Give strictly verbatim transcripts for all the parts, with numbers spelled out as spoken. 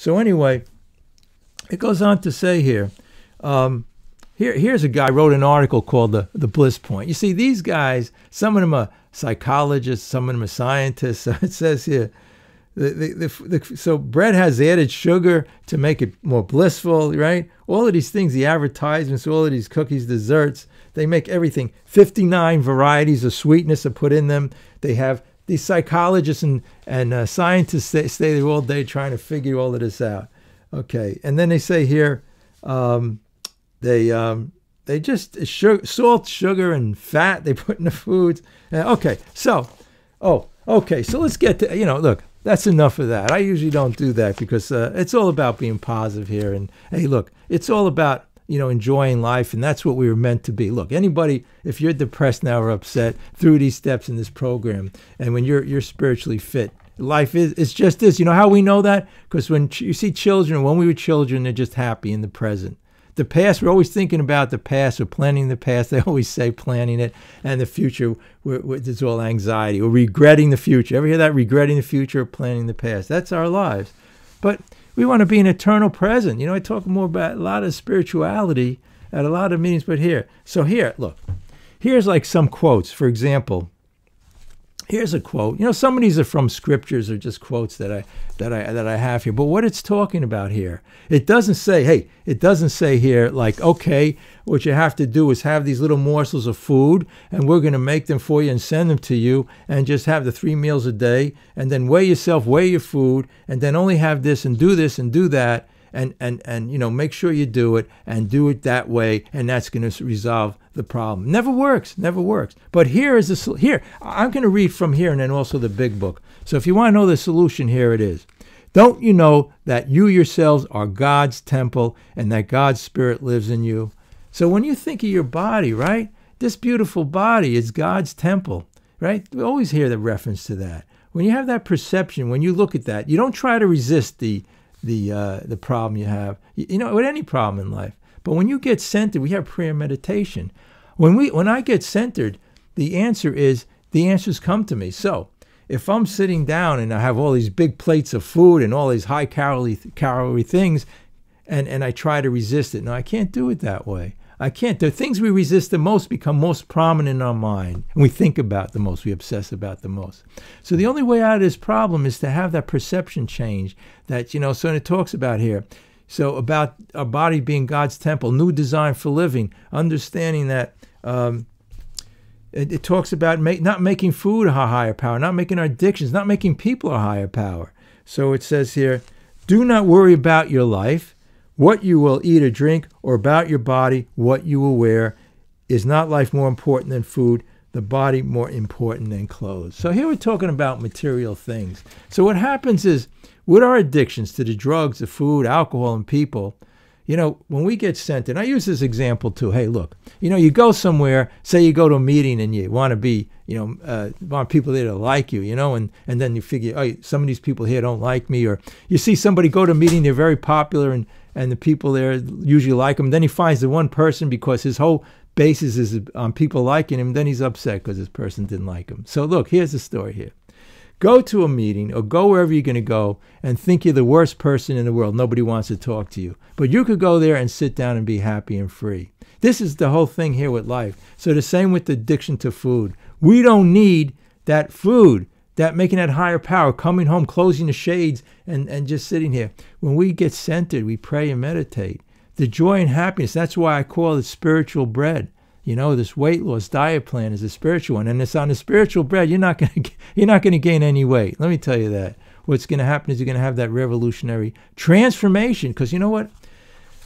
So anyway, it goes on to say here, um, here here's a guy wrote an article called the, the Bliss Point. You see, these guys, some of them are psychologists, some of them are scientists. So it says here, the, the, the, the, so bread has added sugar to make it more blissful, right? All of these things, the advertisements, all of these cookies, desserts, they make everything. fifty-nine varieties of sweetness are put in them. They have these psychologists and, and uh, scientists that stay there all day trying to figure all of this out. Okay, and then they say here, um, they um, they just sugar, salt, sugar, and fat they put in the foods. Uh, okay, so, oh, okay, so let's get to, you know, look, that's enough of that. I usually don't do that because uh, it's all about being positive here. And hey, look, it's all about, you know, enjoying life, and that's what we were meant to be. Look, anybody, if you're depressed now or upset, through these steps in this program, and when you're you're spiritually fit, life is, it's just this. You know how we know that? Because when you see children, when we were children, they're just happy in the present. The past, we're always thinking about the past, we're planning the past, they always say planning it, and the future, we're, we're, it's all anxiety. We're regretting the future. Ever hear that? Regretting the future, planning the past. That's our lives. But we want to be an eternal present. You know, I talk more about a lot of spirituality at a lot of meetings, but here. So here, look, here's like some quotes. For example, here's a quote. You know, some of these are from scriptures or just quotes that I that I that I have here. But what it's talking about here, it doesn't say, hey, it doesn't say here like, okay, what you have to do is have these little morsels of food, and we're going to make them for you and send them to you, and just have the three meals a day, and then weigh yourself, weigh your food, and then only have this and do this and do that, and and and you know, make sure you do it and do it that way, and that's going to resolve the problem. Never works, never works. But here is the, here, I'm going to read from here and then also the big book. So if you want to know the solution, here it is. Don't you know that you yourselves are God's temple and that God's spirit lives in you? So when you think of your body, right? This beautiful body is God's temple, right? We always hear the reference to that. When you have that perception, when you look at that, you don't try to resist the the uh, the problem you have, you know, with any problem in life. But when you get centered, we have prayer meditation. When we, when I get centered, the answer is, the answers come to me. So if I'm sitting down and I have all these big plates of food and all these high calorie calorie things, and and I try to resist it, no, I can't do it that way. I can't. The things we resist the most become most prominent in our mind, and we think about the most, we obsess about the most. So the only way out of this problem is to have that perception change that, you know, so it talks about here. So about our body being God's temple, new design for living, understanding that um, it, it talks about make, not making food our higher power, not making our addictions, not making people our higher power. So it says here, do not worry about your life, what you will eat or drink, or about your body, what you will wear. Is not life more important than food, the body more important than clothes? So here we're talking about material things. So what happens is, with our addictions to the drugs, the food, alcohol, and people, you know, when we get centered, and I use this example too, hey, look, you know, you go somewhere, say you go to a meeting and you want to be, you know, uh, want people there to like you, you know, and, and then you figure, oh, some of these people here don't like me, or you see somebody go to a meeting, they're very popular, and and the people there usually like him. Then he finds the one person, because his whole basis is on um, people liking him. Then he's upset because this person didn't like him. So look, here's the story here. Go to a meeting or go wherever you're going to go and think you're the worst person in the world. Nobody wants to talk to you. But you could go there and sit down and be happy and free. This is the whole thing here with life. So the same with the addiction to food. We don't need that food, that making that higher power, coming home, closing the shades, and, and just sitting here. When we get centered, we pray and meditate. The joy and happiness, that's why I call it spiritual bread. You know, this weight loss diet plan is a spiritual one, and it's on the spiritual bread. You're not going to, you're not going to gain any weight. Let me tell you that. What's going to happen is you're going to have that revolutionary transformation, because you know what?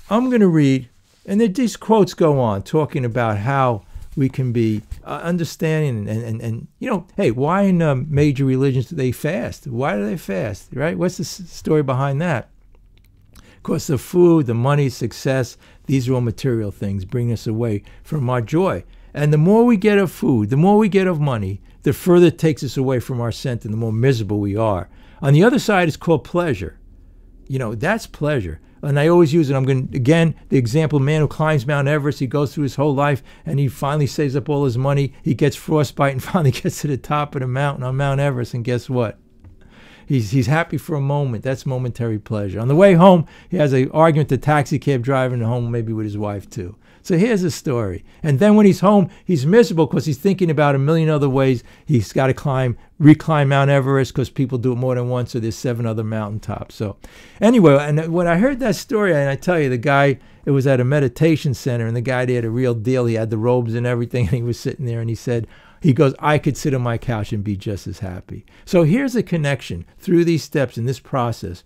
I'm going to read, and these quotes go on, talking about how we can be uh, understanding, and, and, and, you know, hey, why in um, major religions do they fast? Why do they fast, right? What's the story behind that? Of course, the food, the money, success, these are all material things, bring us away from our joy. And the more we get of food, the more we get of money, the further it takes us away from our center, the more miserable we are. On the other side, it's called pleasure. You know, that's pleasure. And I always use it. I'm going to, again, the example, man who climbs Mount Everest, he goes through his whole life and he finally saves up all his money. He gets frostbite and finally gets to the top of the mountain on Mount Everest. And guess what? He's, he's happy for a moment. That's momentary pleasure. On the way home, he has an argument with the taxi cab driver and home, maybe with his wife too. So here's a story. And then when he's home, he's miserable because he's thinking about a million other ways. He's got to climb, reclimb Mount Everest because people do it more than once, so there's seven other mountaintops. So anyway, and when I heard that story, and I tell you, the guy, it was at a meditation center, and the guy there had a real deal. He had the robes and everything, and he was sitting there, and he said, he goes, I could sit on my couch and be just as happy. So here's a connection through these steps in this process.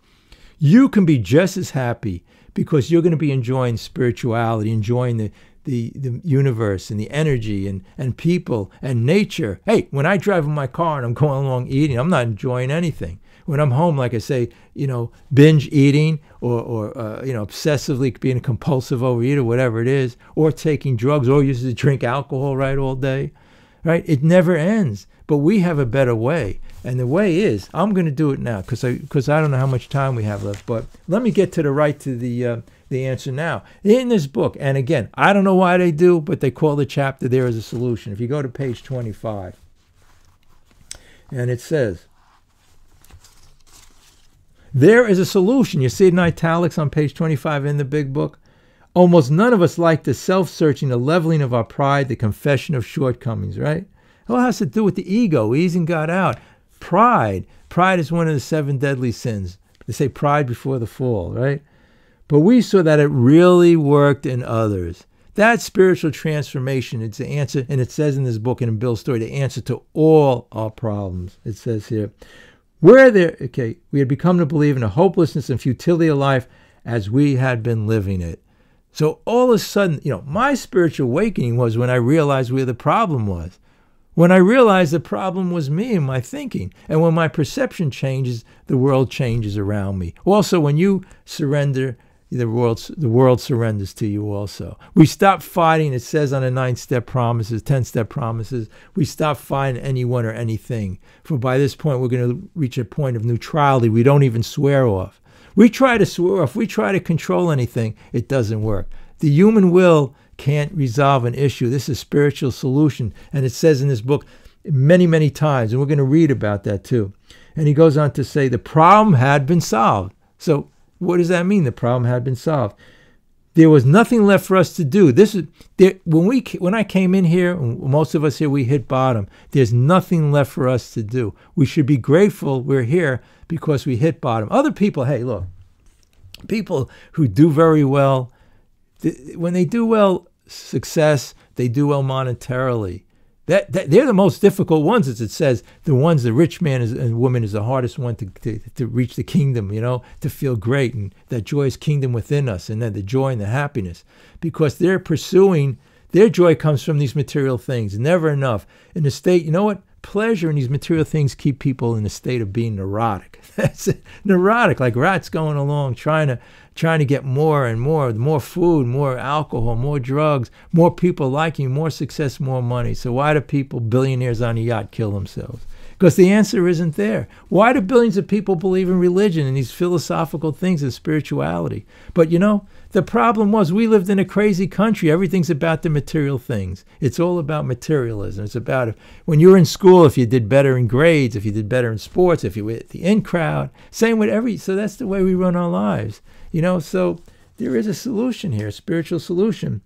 You can be just as happy because you're going to be enjoying spirituality, enjoying the, the, the universe and the energy and, and people and nature. Hey, when I drive in my car and I'm going along eating, I'm not enjoying anything. When I'm home, like I say, you know, binge eating or, or uh, you know, obsessively being a compulsive overeater, whatever it is, or taking drugs or using to drink alcohol right all day. Right? It never ends, but we have a better way. And the way is, I'm going to do it now because I, because I don't know how much time we have left, but let me get to the right to the, uh, the answer now. In this book, and again, I don't know why they do, but they call the chapter There Is a Solution. If you go to page twenty-five, and it says, there is a solution. You see it in italics on page twenty-five in the big book. Almost none of us like the self-searching, the leveling of our pride, the confession of shortcomings, right? It all has to do with the ego, easing God out. Pride. Pride is one of the seven deadly sins. They say pride before the fall, right? But we saw that it really worked in others. That spiritual transformation, it's the answer, and it says in this book and in Bill's story, the answer to all our problems. It says here, where there, okay, we had become to believe in the hopelessness and futility of life as we had been living it. So all of a sudden, you know, my spiritual awakening was when I realized where the problem was. When I realized the problem was me and my thinking. And when my perception changes, the world changes around me. Also, when you surrender, the world, the world surrenders to you also. We stop fighting, it says on the nine-step promises, ten-step promises, we stop fighting anyone or anything. For by this point, we're going to reach a point of neutrality. We don't even swear off. We try to swear off, we try to control anything, it doesn't work. The human will can't resolve an issue. This is a spiritual solution. And it says in this book many, many times, and we're going to read about that too. And he goes on to say the problem had been solved. So what does that mean, the problem had been solved? There was nothing left for us to do. This is there, when, we, when I came in here, most of us here, we hit bottom. There's nothing left for us to do. We should be grateful we're here because we hit bottom. Other people, hey, look, people who do very well, th when they do well, success, they do well monetarily. That, that, they're the most difficult ones, as it says. The ones the rich man is, and woman is the hardest one to, to, to reach the kingdom, you know, to feel great and that joyous kingdom within us and then the joy and the happiness. Because they're pursuing, their joy comes from these material things, never enough. In the state, you know what? Pleasure in these material things keep people in a state of being neurotic. That's it. Neurotic, like rats going along, trying to trying to get more and more, more food, more alcohol, more drugs, more people liking, more success, more money. So why do people, billionaires on a yacht, kill themselves? Because the answer isn't there. Why do billions of people believe in religion and these philosophical things and spirituality? But you know, the problem was we lived in a crazy country. Everything's about the material things. It's all about materialism. It's about if, when you were in school, if you did better in grades, if you did better in sports, if you were at the in crowd, same with every, so that's the way we run our lives. You know, so there is a solution here, a spiritual solution.